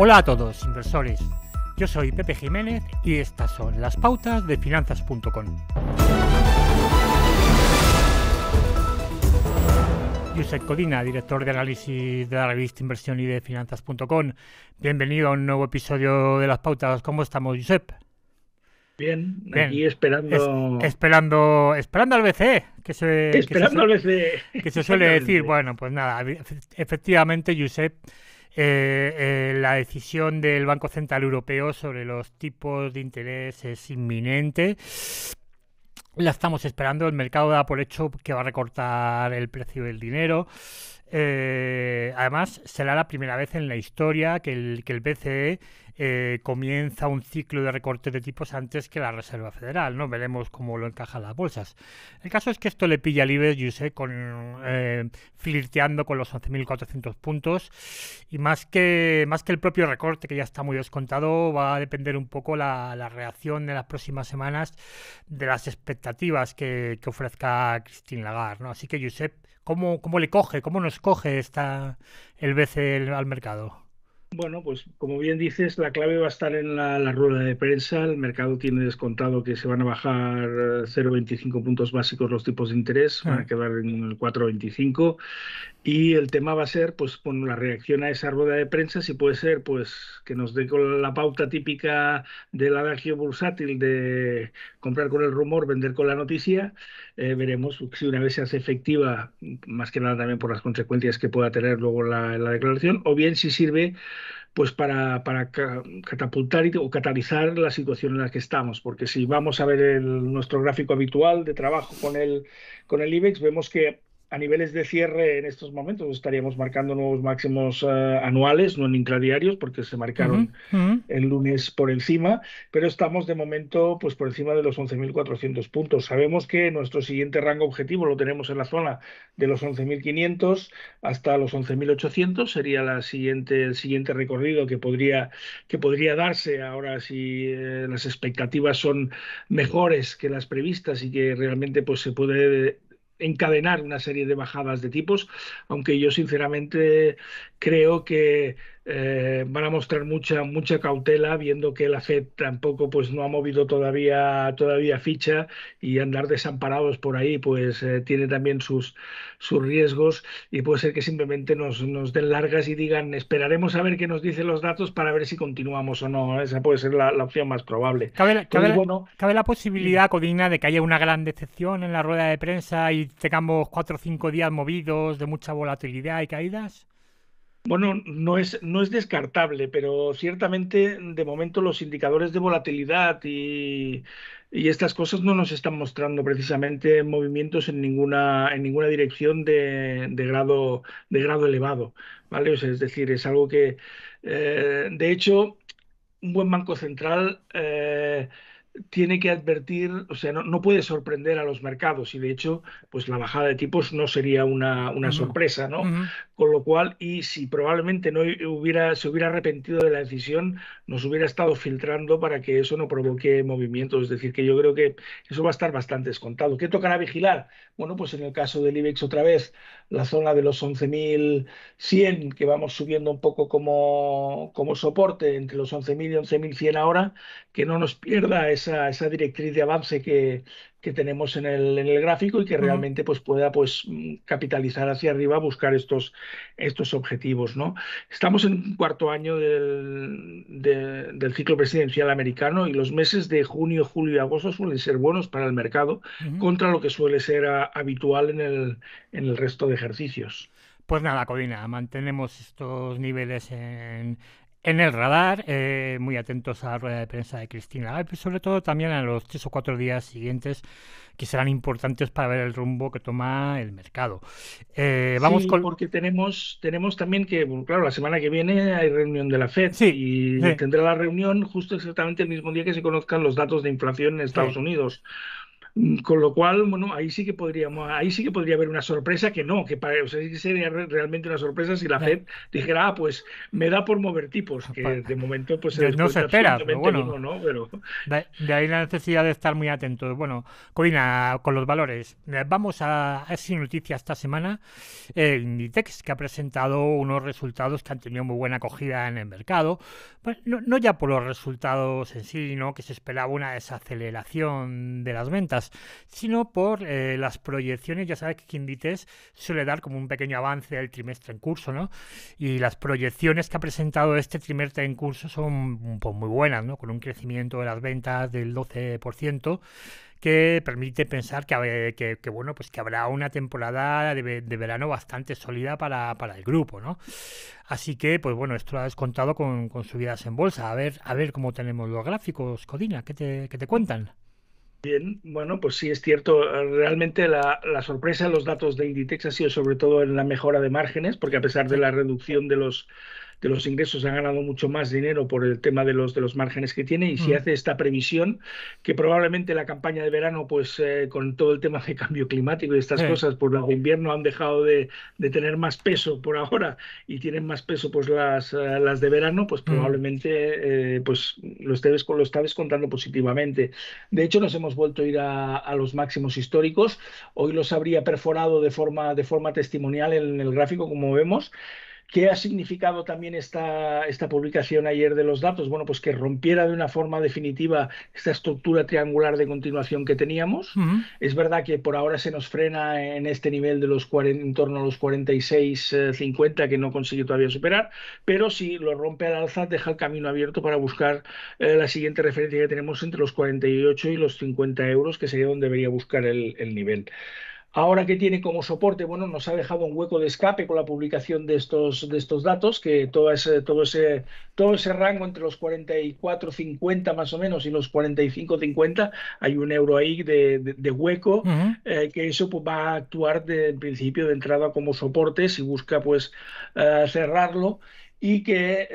Hola a todos, inversores. Yo soy Pepe Jiménez y estas son las pautas de Finanzas.com. Josep Codina, director de análisis de la revista Inversión y de Finanzas.com. Bienvenido a un nuevo episodio de las pautas. ¿Cómo estamos, Josep? Bien, aquí esperando... Esperando al BCE. Que se suele decir. Bueno, pues nada, efectivamente, Josep, la decisión del Banco Central Europeo sobre los tipos de interés es inminente. La estamos esperando, el mercado da por hecho que va a recortar el precio del dinero. Además, será la primera vez en la historia que el BCE comienza un ciclo de recortes de tipos antes que la Reserva Federal, ¿no? Veremos cómo lo encajan las bolsas. El caso es que esto le pilla al IBEX, Josep, flirteando con los 11.400 puntos. Y más que el propio recorte, que ya está muy descontado, va a depender un poco la reacción de las próximas semanas de las expectativas que ofrezca Christine Lagarde, ¿no? Así que, Josep, ¿cómo nos coge el BCE al mercado? Bueno, pues como bien dices, la clave va a estar en la rueda de prensa. El mercado tiene descontado que se van a bajar 0,25 puntos básicos los tipos de interés, van a quedar en el 4,25, y el tema va a ser, pues, bueno, la reacción a esa rueda de prensa, si puede ser, pues, que nos dé con la pauta típica del adagio bursátil de comprar con el rumor, vender con la noticia. Veremos si una vez se hace efectiva, más que nada también por las consecuencias que pueda tener luego la declaración, o bien si sirve pues para catapultar o catalizar la situación en la que estamos, porque si vamos a ver nuestro gráfico habitual de trabajo con el IBEX, vemos que a niveles de cierre en estos momentos estaríamos marcando nuevos máximos anuales, no en intradiarios, porque se marcaron el lunes por encima, pero estamos de momento pues por encima de los 11.400 puntos. Sabemos que nuestro siguiente rango objetivo lo tenemos en la zona de los 11.500 hasta los 11.800, sería el siguiente recorrido que podría darse ahora si las expectativas son mejores que las previstas y que realmente pues se puede encadenar una serie de bajadas de tipos, aunque yo sinceramente creo que van a mostrar mucha cautela, viendo que la Fed tampoco pues no ha movido todavía ficha, y andar desamparados por ahí pues tiene también sus riesgos, y puede ser que simplemente nos den largas y digan esperaremos a ver qué nos dicen los datos para ver si continuamos o no. Esa puede ser la opción más probable. Cabe la posibilidad, Codina, de que haya una gran decepción en la rueda de prensa y tengamos 4 o 5 días movidos de mucha volatilidad y caídas. Bueno, no es descartable, pero ciertamente de momento los indicadores de volatilidad y estas cosas no nos están mostrando precisamente movimientos en ninguna dirección de grado elevado, ¿vale? O sea, es decir, es algo que, de hecho, un buen banco central tiene que advertir, o sea, no puede sorprender a los mercados, y de hecho, pues la bajada de tipos no sería una sorpresa, ¿no? Con lo cual, y si probablemente se hubiera arrepentido de la decisión, nos hubiera estado filtrando para que eso no provoque movimientos. Es decir, que yo creo que eso va a estar bastante descontado. ¿Qué tocará vigilar? Bueno, pues en el caso del IBEX, otra vez, la zona de los 11.100, que vamos subiendo un poco como soporte, entre los 11.000 y 11.100 ahora, que no nos pierda esa directriz de avance que tenemos en el gráfico, y que realmente pues pueda pues capitalizar hacia arriba, buscar estos objetivos, ¿no? Estamos en un cuarto año del ciclo presidencial americano, y los meses de junio, julio y agosto suelen ser buenos para el mercado, contra lo que suele ser habitual en el resto de ejercicios. Pues nada, Codina, mantenemos estos niveles en el radar, muy atentos a la rueda de prensa de Christine Lagarde, pero sobre todo también a los 3 o 4 días siguientes, que serán importantes para ver el rumbo que toma el mercado. Vamos sí, con... porque tenemos también que, claro, la semana que viene hay reunión de la Fed, y tendrá la reunión justo exactamente el mismo día que se conozcan los datos de inflación en Estados Unidos. Con lo cual, bueno, ahí sí que podría haber una sorpresa que no, o sea, sí que sería realmente una sorpresa si la Fed dijera, ah, pues me da por mover tipos, que de momento pues no se espera, pero bueno, ¿no? Pero... De ahí la necesidad de estar muy atentos. Bueno, Codina, con los valores, vamos a sin noticia esta semana, Inditex, que ha presentado unos resultados que han tenido muy buena acogida en el mercado, pues, no ya por los resultados en sí, ¿no? Que se esperaba una desaceleración de las ventas, sino por las proyecciones. Ya sabes que Inditex suele dar como un pequeño avance del trimestre en curso, ¿no? Y las proyecciones que ha presentado este trimestre en curso son pues, muy buenas, ¿no? Con un crecimiento de las ventas del 12%, que permite pensar que bueno, pues que habrá una temporada de verano bastante sólida para el grupo, ¿no? Así que, pues bueno, esto lo ha descontado con subidas en bolsa. A ver cómo tenemos los gráficos, Codina, ¿qué te cuentan? Bien, bueno, pues sí es cierto, realmente la sorpresa de los datos de Inditex ha sido sobre todo en la mejora de márgenes, porque a pesar de la reducción de los ingresos han ganado mucho más dinero por el tema de los márgenes que tiene, y si hace esta previsión que probablemente la campaña de verano pues con todo el tema de cambio climático y estas cosas, por las de invierno han dejado de tener más peso por ahora y tienen más peso pues las de verano, pues probablemente pues lo está descontando positivamente. De hecho nos hemos vuelto a ir a los máximos históricos, hoy los habría perforado de forma testimonial en el gráfico como vemos. ¿Qué ha significado también esta publicación ayer de los datos? Bueno, pues que rompiera de una forma definitiva esta estructura triangular de continuación que teníamos. Es verdad que por ahora se nos frena en este nivel de los 40, en torno a los 46,50, que no consigue todavía superar, pero si lo rompe al alza deja el camino abierto para buscar la siguiente referencia que tenemos entre los 48 y los 50 euros, que sería donde debería buscar el nivel. Ahora que tiene como soporte, bueno, nos ha dejado un hueco de escape con la publicación de estos datos, que todo ese rango entre los 44,50 más o menos y los 45,50, hay un euro ahí de hueco, que eso pues, va a actuar en principio de entrada como soporte si busca pues cerrarlo. Y que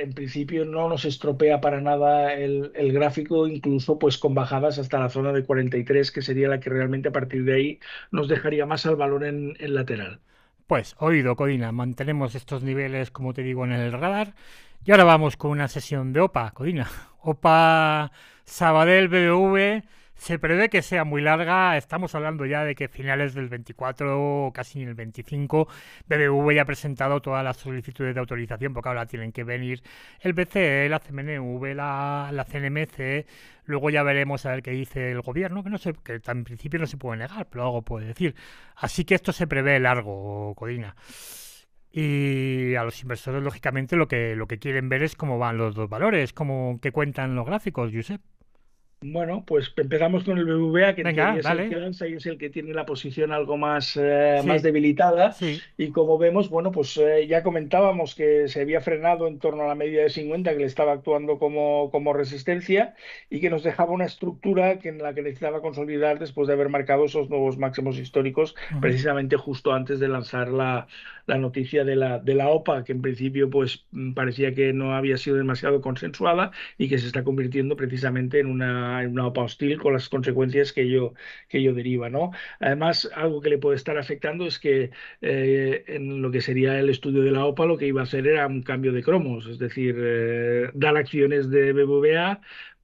en principio no nos estropea para nada el gráfico, incluso pues con bajadas hasta la zona de 43, que sería la que realmente a partir de ahí nos dejaría más al valor en lateral. Pues oído, Codina, mantenemos estos niveles, como te digo, en el radar. Y ahora vamos con una sesión de OPA, Codina. OPA Sabadell BBV. Se prevé que sea muy larga, estamos hablando ya de que finales del 24 o casi en el 25, BBV ya ha presentado todas las solicitudes de autorización, porque ahora tienen que venir el BCE, la CNMV, la CNMC, luego ya veremos a ver qué dice el gobierno, que en principio no se puede negar, pero algo puede decir. Así que esto se prevé largo, Codina. Y a los inversores, lógicamente, lo que quieren ver es cómo van los dos valores, qué cuentan los gráficos, Josep. Bueno, pues empezamos con el BBVA, que es el que tiene la posición algo más debilitada. Sí. Y como vemos, bueno, pues ya comentábamos que se había frenado en torno a la media de 50, que le estaba actuando como resistencia y que nos dejaba una estructura en la que necesitaba consolidar después de haber marcado esos nuevos máximos históricos, precisamente justo antes de lanzar la noticia de la OPA, que en principio pues parecía que no había sido demasiado consensuada y que se está convirtiendo precisamente en una OPA hostil, con las consecuencias que ello deriva, ¿no? Además, algo que le puede estar afectando es que en lo que sería el estudio de la OPA lo que iba a hacer era un cambio de cromos, es decir, dar acciones de BBVA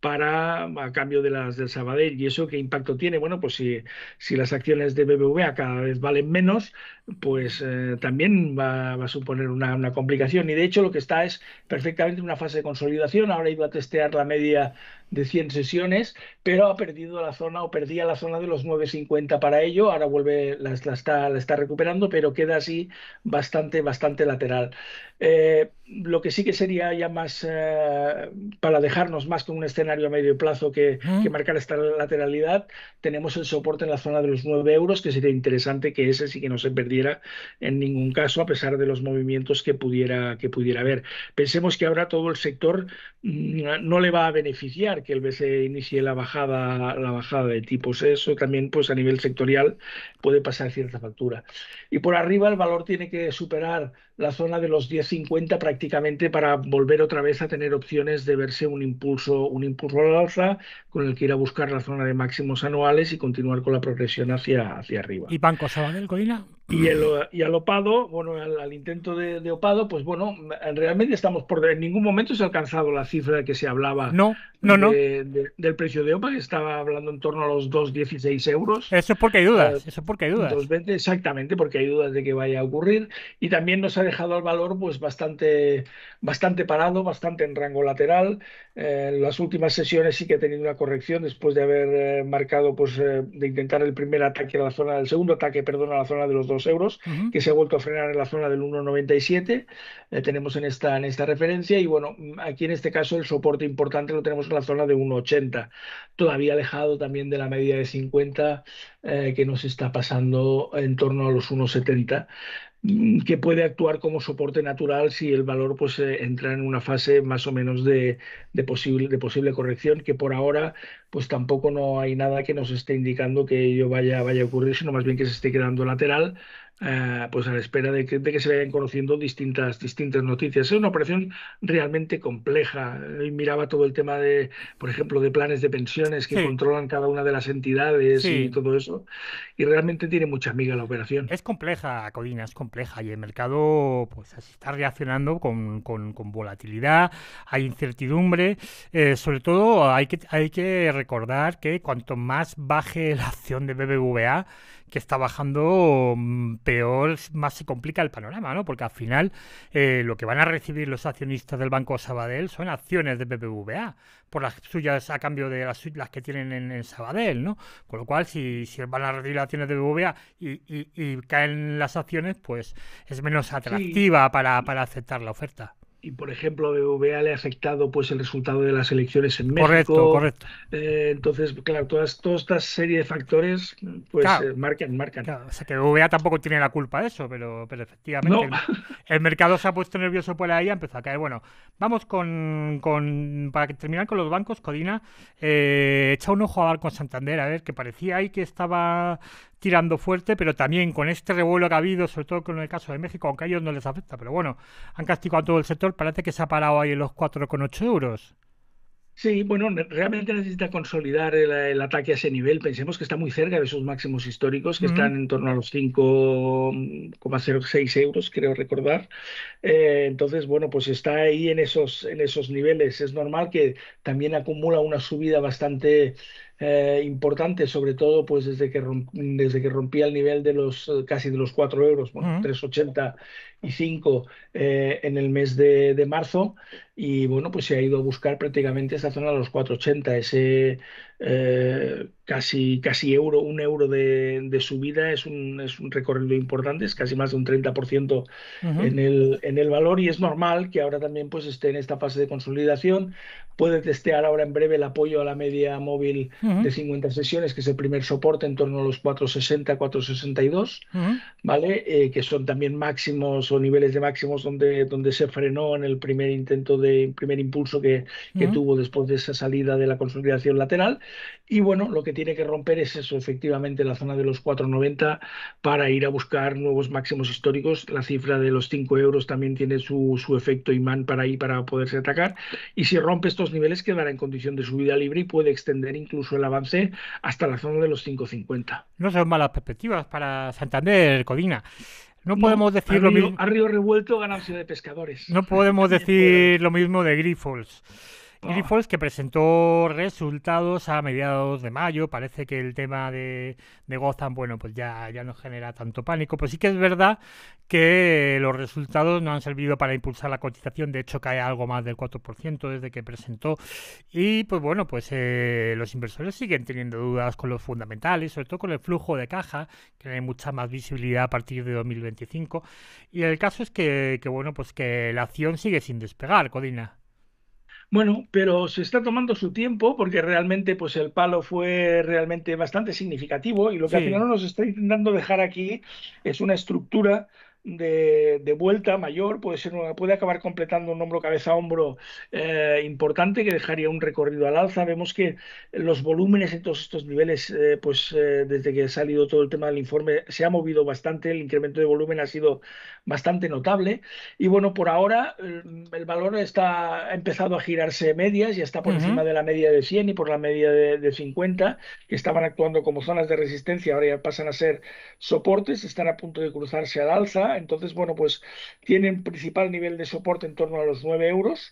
a cambio de las del Sabadell. ¿Y eso qué impacto tiene? Bueno, pues si las acciones de BBVA cada vez valen menos, pues también va a suponer una complicación. Y de hecho lo que está es perfectamente en una fase de consolidación. Ahora iba a testear la media de 100 sesiones, pero ha perdido la zona o perdía la zona de los 9,50 para ello. Ahora vuelve, la está recuperando, pero queda así bastante lateral. Lo que sí que sería ya más para dejarnos más con un escenario a medio plazo que marcar esta lateralidad, tenemos el soporte en la zona de los 9 euros, que sería interesante que ese sí que no se perdiera perdiera en ningún caso a pesar de los movimientos que pudiera haber. Pensemos que ahora todo el sector no le va a beneficiar que el BCE inicie la bajada de tipos. Eso también, pues, a nivel sectorial puede pasar cierta factura. Y por arriba el valor tiene que superar la zona de los 10,50 prácticamente para volver otra vez a tener opciones de verse un impulso al alza con el que ir a buscar la zona de máximos anuales y continuar con la progresión hacia arriba. ¿Y Banco Sabadell, Codina? Y al Opado, bueno, al intento de Opado, pues bueno, realmente en ningún momento se ha alcanzado la cifra de que se hablaba del precio de OPA, que estaba hablando en torno a los 2,16 euros. Eso es porque hay dudas, exactamente, porque hay dudas de que vaya a ocurrir, y también nos ha dejado al valor pues bastante parado, bastante en rango lateral. En las últimas sesiones sí que ha tenido una corrección después de haber marcado, pues de intentar el primer ataque a la zona, el segundo ataque, perdón, a la zona de los 2 euros, que se ha vuelto a frenar en la zona del 1,97, tenemos en esta referencia, y bueno, aquí en este caso el soporte importante lo tenemos en la zona de 1,80, todavía alejado también de la media de 50 que nos está pasando en torno a los 1,70, que puede actuar como soporte natural si el valor pues entra en una fase más o menos de posible corrección, que por ahora pues tampoco no hay nada que nos esté indicando que ello vaya a ocurrir, sino más bien que se esté quedando lateral, pues a la espera de que se vayan conociendo distintas noticias. Es una operación realmente compleja. Miraba todo el tema de, por ejemplo, de planes de pensiones que controlan cada una de las entidades y todo eso, y realmente tiene mucha miga la operación. Es compleja, Codina, es compleja, y el mercado pues está reaccionando con volatilidad, hay incertidumbre, sobre todo hay que recordar que cuanto más baje la acción de BBVA, que está bajando, peor, más se complica el panorama, ¿no? Porque al final lo que van a recibir los accionistas del Banco Sabadell son acciones de BBVA, por las suyas a cambio de las que tienen en Sabadell, ¿no? Con lo cual, si van a recibir acciones de BBVA y caen las acciones, pues es menos atractiva para aceptar la oferta. Y, por ejemplo, a BBVA le ha afectado pues el resultado de las elecciones en México. Correcto. Entonces, claro, toda esta serie de factores pues claro, marcan. Claro. O sea, que BBVA tampoco tiene la culpa de eso, pero efectivamente no. El mercado se ha puesto nervioso por ahí, ha empezado a caer. Bueno, vamos para terminar con los bancos, Codina, echa un ojo a Banco Santander, a ver, que parecía ahí que estaba tirando fuerte, pero también con este revuelo que ha habido, sobre todo con el caso de México, aunque a ellos no les afecta, pero bueno, han castigado a todo el sector. Parece que se ha parado ahí en los 4,8 euros. Sí, bueno, realmente necesita consolidar el ataque a ese nivel. Pensemos que está muy cerca de sus máximos históricos, que están en torno a los 5,06 euros, creo recordar. Entonces, bueno, pues está ahí en esos niveles. Es normal que también acumula una subida bastante importante, sobre todo pues desde que rompía el nivel de los casi de los 4 euros, bueno, 3,85 en el mes de marzo, y bueno, pues se ha ido a buscar prácticamente esta zona de los 4,80, ese casi euro, un euro de subida, es un recorrido importante, es casi más de un 30% en el valor, y es normal que ahora también pues esté en esta fase de consolidación. Puede testear ahora en breve el apoyo a la media móvil de 50 sesiones, que es el primer soporte en torno a los 4,60, 4,62, ¿vale? Que son también máximos o niveles de máximos donde se frenó en el primer intento primer impulso que tuvo después de esa salida de la consolidación lateral. Y bueno, lo que tiene que romper es eso, efectivamente, la zona de los 4,90 para ir a buscar nuevos máximos históricos. La cifra de los 5 euros también tiene su efecto imán para poderse atacar. Y si rompe estos niveles, quedará en condición de subida libre y puede extender incluso el avance hasta la zona de los 5,50. No son malas perspectivas para Santander, Codina. No podemos decir lo mismo. A río revuelto, ganancia de pescadores. No podemos decir lo mismo de Grifols. Grifols, que presentó resultados a mediados de mayo. Parece que el tema de Gotham, bueno, pues ya no genera tanto pánico, pero sí que es verdad que los resultados no han servido para impulsar la cotización. De hecho, cae algo más del 4% desde que presentó, y pues bueno, pues los inversores siguen teniendo dudas con los fundamentales, sobre todo con el flujo de caja, que hay mucha más visibilidad a partir de 2025, y el caso es que bueno, pues que la acción sigue sin despegar, Codina. Bueno, pero se está tomando su tiempo porque realmente pues el palo fue realmente bastante significativo y lo que al final nos está intentando dejar aquí es una estructura de vuelta mayor, puede ser puede acabar completando un hombro cabeza a hombro importante que dejaría un recorrido al alza. Vemos que los volúmenes en todos estos niveles, desde que ha salido todo el tema del informe, se ha movido bastante, el incremento de volumen ha sido bastante notable y bueno, por ahora el valor ha empezado a girarse medias, ya está por encima de la media de 100 y por la media de 50, que estaban actuando como zonas de resistencia, ahora ya pasan a ser soportes, están a punto de cruzarse al alza. Entonces, bueno, pues tienen principal nivel de soporte en torno a los 9 euros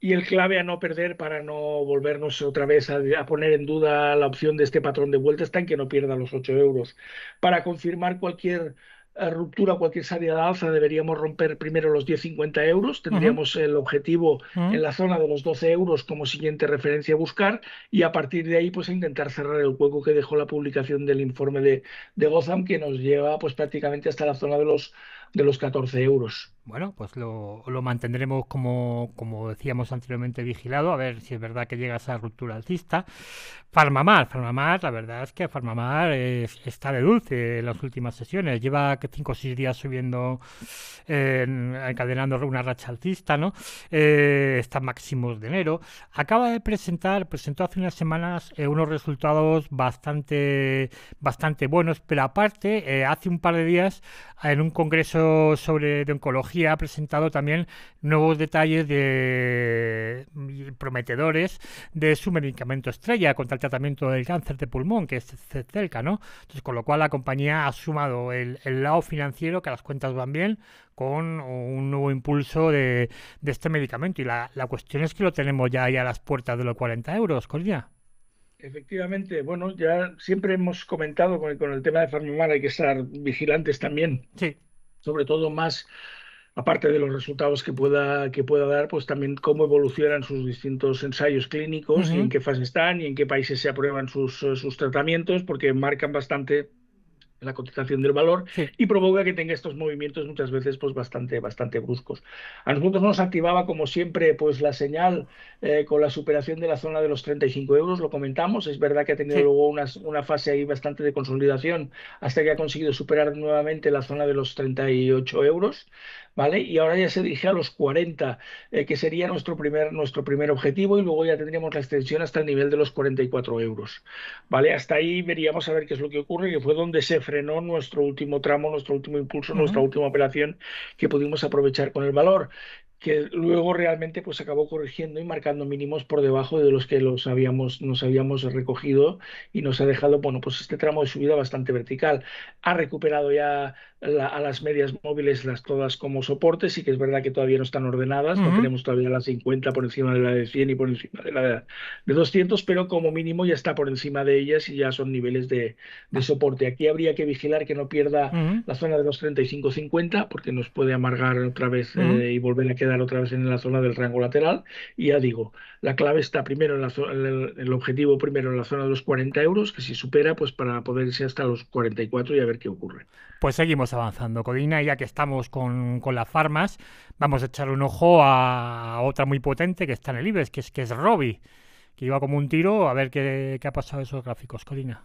y el clave a no perder para no volvernos otra vez a poner en duda la opción de este patrón de vuelta está en que no pierda los 8 euros. Para confirmar cualquier ruptura, cualquier salida de alza, deberíamos romper primero los 10,50 euros, tendríamos el objetivo en la zona de los 12 euros como siguiente referencia a buscar y a partir de ahí pues intentar cerrar el hueco que dejó la publicación del informe de Gotham, que nos lleva pues prácticamente hasta la zona de los 14 euros. Bueno, pues lo mantendremos como decíamos anteriormente vigilado, a ver si es verdad que llega esa ruptura alcista. Pharmamar, la verdad es que Pharmamar está de dulce en las últimas sesiones, lleva 5 o 6 días subiendo, encadenando una racha alcista, ¿no? Está máximos de enero. Acaba de presentó hace unas semanas unos resultados bastante buenos, pero aparte, hace un par de días en un congreso de oncología ha presentado también nuevos detalles prometedores de su medicamento estrella contra el tratamiento del cáncer de pulmón, que es Zepzelca, ¿no? Entonces, con lo cual la compañía ha sumado el lado financiero, que las cuentas van bien, con un nuevo impulso de este medicamento. Y la cuestión es que lo tenemos ya ahí a las puertas de los 40 euros, Codina. Efectivamente, bueno, ya siempre hemos comentado con el tema de Pharmamar hay que estar vigilantes también. Sí. Sobre todo más... aparte de los resultados que pueda dar, pues también cómo evolucionan sus distintos ensayos clínicos y en qué fase están y en qué países se aprueban sus tratamientos, porque marcan bastante la cotización del valor y provoca que tenga estos movimientos muchas veces pues bastante bruscos. A nosotros nos activaba como siempre pues la señal con la superación de la zona de los 35 euros, lo comentamos, es verdad que ha tenido luego una fase ahí bastante de consolidación hasta que ha conseguido superar nuevamente la zona de los 38 euros, ¿vale? Y ahora ya se dirige a los 40, que sería nuestro primer objetivo y luego ya tendríamos la extensión hasta el nivel de los 44 euros, ¿vale? Hasta ahí veríamos a ver qué es lo que ocurre, que fue donde se frenó nuestro último tramo, nuestro último impulso, nuestra última operación que pudimos aprovechar con el valor, que luego realmente pues acabó corrigiendo y marcando mínimos por debajo de los que nos habíamos recogido y nos ha dejado, bueno, pues este tramo de subida bastante vertical. Ha recuperado ya a las medias móviles todas como soportes, sí que es verdad que todavía no están ordenadas, no tenemos todavía las 50 por encima de la de 100 y por encima de la de 200, pero como mínimo ya está por encima de ellas y ya son niveles de soporte. Aquí habría que vigilar que no pierda la zona de los 35-50 porque nos puede amargar otra vez y volver a quedar otra vez en la zona del rango lateral y ya digo, la clave está primero en el objetivo primero en la zona de los 40 euros, que si supera pues para poder irse hasta los 44 y a ver qué ocurre. Pues seguimos avanzando, Codina, ya que estamos con las farmas, vamos a echar un ojo a otra muy potente que está en el IBEX, que es Robi, que iba como un tiro, a ver qué ha pasado en esos gráficos, Codina.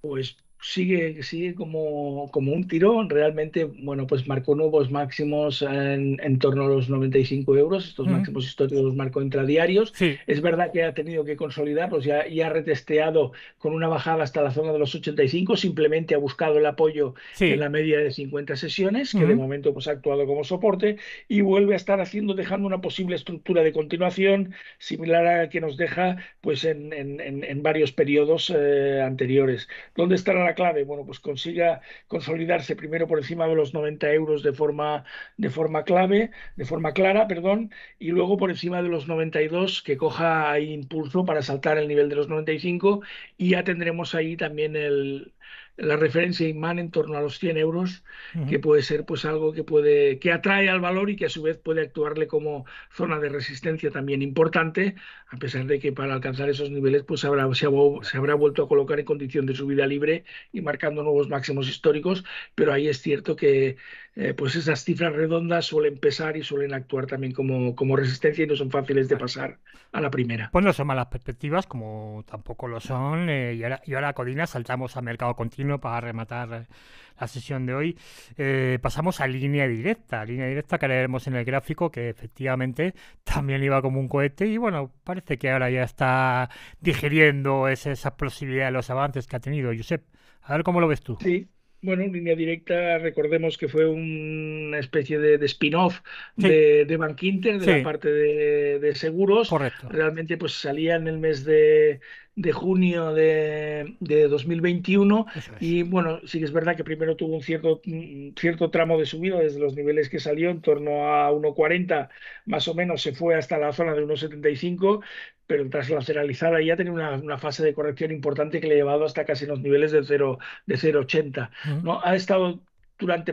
Pues sigue como un tirón, realmente, bueno, pues marcó nuevos máximos en torno a los 95 euros, estos máximos históricos los marcó intradiarios, es verdad que ha tenido que consolidarlos y ha retesteado con una bajada hasta la zona de los 85, simplemente ha buscado el apoyo en la media de 50 sesiones, que de momento pues ha actuado como soporte y vuelve a estar dejando una posible estructura de continuación similar a la que nos deja pues en varios periodos anteriores. ¿Dónde estará la clave? Bueno, pues consiga consolidarse primero por encima de los 90 euros de forma clara, y luego por encima de los 92, que coja ahí impulso para saltar el nivel de los 95, y ya tendremos ahí también la referencia imán en torno a los 100 euros, que puede ser pues algo que atrae al valor y que a su vez puede actuarle como zona de resistencia también importante, a pesar de que para alcanzar esos niveles pues se habrá vuelto a colocar en condición de subida libre y marcando nuevos máximos históricos, pero ahí es cierto que pues esas cifras redondas suelen pesar y suelen actuar también como resistencia y no son fáciles de pasar a la primera. Pues no son malas perspectivas, como tampoco lo son. Y ahora, Codina, saltamos a mercado continuo para rematar la sesión de hoy. Pasamos a Línea Directa. Línea Directa que leeremos en el gráfico, que efectivamente también iba como un cohete y bueno, parece que ahora ya está digiriendo esa explosividad de los avances que ha tenido. Josep, a ver cómo lo ves tú. Sí. Bueno, Línea Directa, recordemos que fue una especie de spin-off de Bank Inter, de la parte de seguros. Correcto. Realmente pues salía en el mes de junio de 2021 y bueno, sí que es verdad que primero tuvo un cierto tramo de subida desde los niveles que salió, en torno a 1,40 más o menos, se fue hasta la zona de 1,75, pero tras lateralizada ya tenía una fase de corrección importante que le ha llevado hasta casi los niveles de 0,80. ¿No? Ha estado durante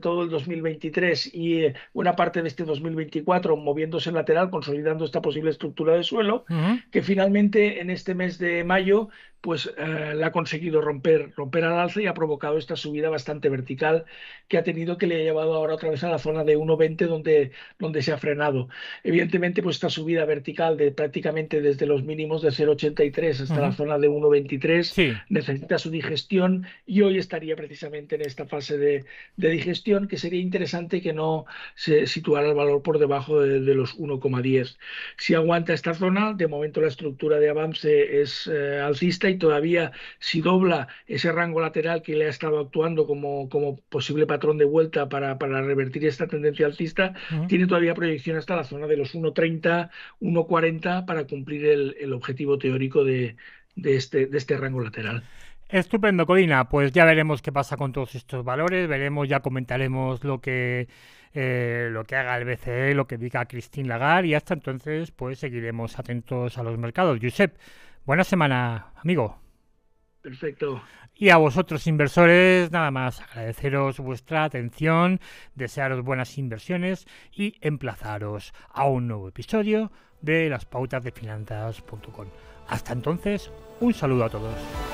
todo el 2023 y buena parte de este 2024 moviéndose lateral, consolidando esta posible estructura de suelo, que finalmente en este mes de mayo pues la ha conseguido romper al alza y ha provocado esta subida bastante vertical que ha tenido, que le ha llevado ahora otra vez a la zona de 1,20 donde se ha frenado. Evidentemente pues esta subida vertical de prácticamente desde los mínimos de 0,83 hasta la zona de 1,23 necesita su digestión y hoy estaría precisamente en esta fase de digestión, que sería interesante que no se situara el valor por debajo de los 1,10. Si aguanta esta zona, de momento la estructura de avance es alcista y todavía si dobla ese rango lateral que le ha estado actuando como posible patrón de vuelta para revertir esta tendencia alcista, tiene todavía proyección hasta la zona de los 1,30, 1,40 para cumplir el objetivo teórico de este rango lateral. Estupendo, Codina. Pues ya veremos qué pasa con todos estos valores, ya comentaremos lo que haga el BCE, lo que diga Christine Lagarde y hasta entonces pues seguiremos atentos a los mercados. Josep, buena semana, amigo. Perfecto. Y a vosotros, inversores, nada más agradeceros vuestra atención, desearos buenas inversiones y emplazaros a un nuevo episodio de las pautas de finanzas.com. Hasta entonces, un saludo a todos.